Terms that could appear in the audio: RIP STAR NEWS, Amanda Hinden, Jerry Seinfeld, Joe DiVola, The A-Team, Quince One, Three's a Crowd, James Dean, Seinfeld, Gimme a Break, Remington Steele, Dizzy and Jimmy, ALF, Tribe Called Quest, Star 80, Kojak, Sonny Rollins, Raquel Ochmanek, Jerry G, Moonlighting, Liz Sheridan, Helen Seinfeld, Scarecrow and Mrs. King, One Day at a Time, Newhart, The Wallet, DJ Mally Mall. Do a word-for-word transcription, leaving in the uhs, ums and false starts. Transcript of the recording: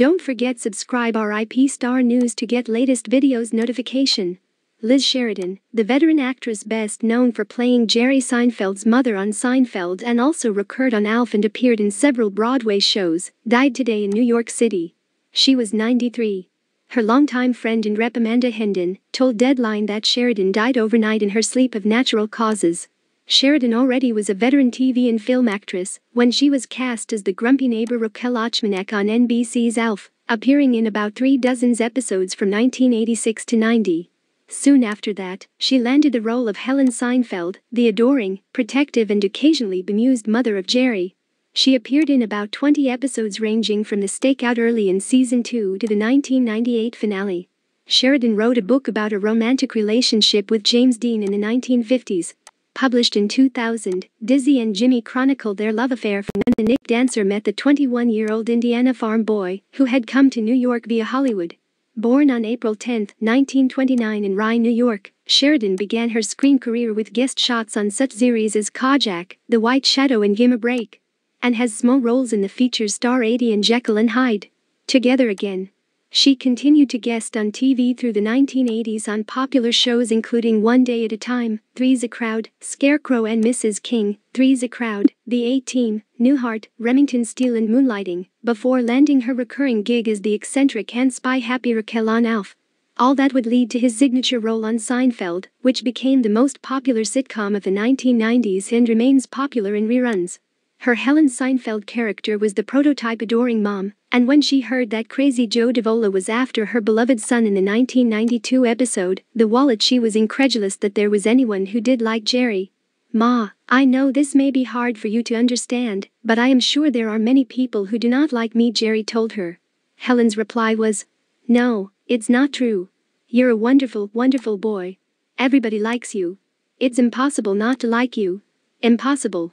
Don't forget subscribe R I P Star News to get latest videos notification. Liz Sheridan, the veteran actress best known for playing Jerry Seinfeld's mother on Seinfeld and also recurred on A L F and appeared in several Broadway shows, died today in New York City. She was ninety-three. Her longtime friend and rep Amanda Hinden told Deadline that Sheridan died overnight in her sleep of natural causes. Sheridan already was a veteran T V and film actress when she was cast as the grumpy neighbor Raquel Ochmanek on N B C's A L F, appearing in about three dozens episodes from nineteen eighty-six to ninety. Soon after that, she landed the role of Helen Seinfeld, the adoring, protective and occasionally bemused mother of Jerry. She appeared in about twenty episodes ranging from the stakeout early in season two to the nineteen ninety-eight finale. Sheridan wrote a book about her romantic relationship with James Dean in the nineteen fifties. Published in two thousand, Dizzy and Jimmy chronicled their love affair from when the Nick dancer met the twenty-one-year-old Indiana farm boy who had come to New York via Hollywood. Born on April tenth, nineteen twenty-nine in Rye, New York, Sheridan began her screen career with guest shots on such series as Kojak, The White Shadow and Gimme a Break, and has small roles in the features Star eighty and Jekyll and Hyde. Together Again. She continued to guest on T V through the nineteen eighties on popular shows including One Day at a Time, Three's a Crowd, Scarecrow and Missus King, Three's a Crowd, The A-Team, Newhart, Remington Steele and Moonlighting, before landing her recurring gig as the eccentric and spy-happy Raquel on A L F. All that would lead to his signature role on Seinfeld, which became the most popular sitcom of the nineteen nineties and remains popular in reruns. Her Helen Seinfeld character was the prototype adoring mom, and when she heard that crazy Joe DiVola was after her beloved son in the nineteen ninety-two episode, The Wallet, she was incredulous that there was anyone who did like Jerry. "Ma, I know this may be hard for you to understand, but I am sure there are many people who do not like me," Jerry told her. Helen's reply was, "No, it's not true. You're a wonderful, wonderful boy. Everybody likes you. It's impossible not to like you. Impossible."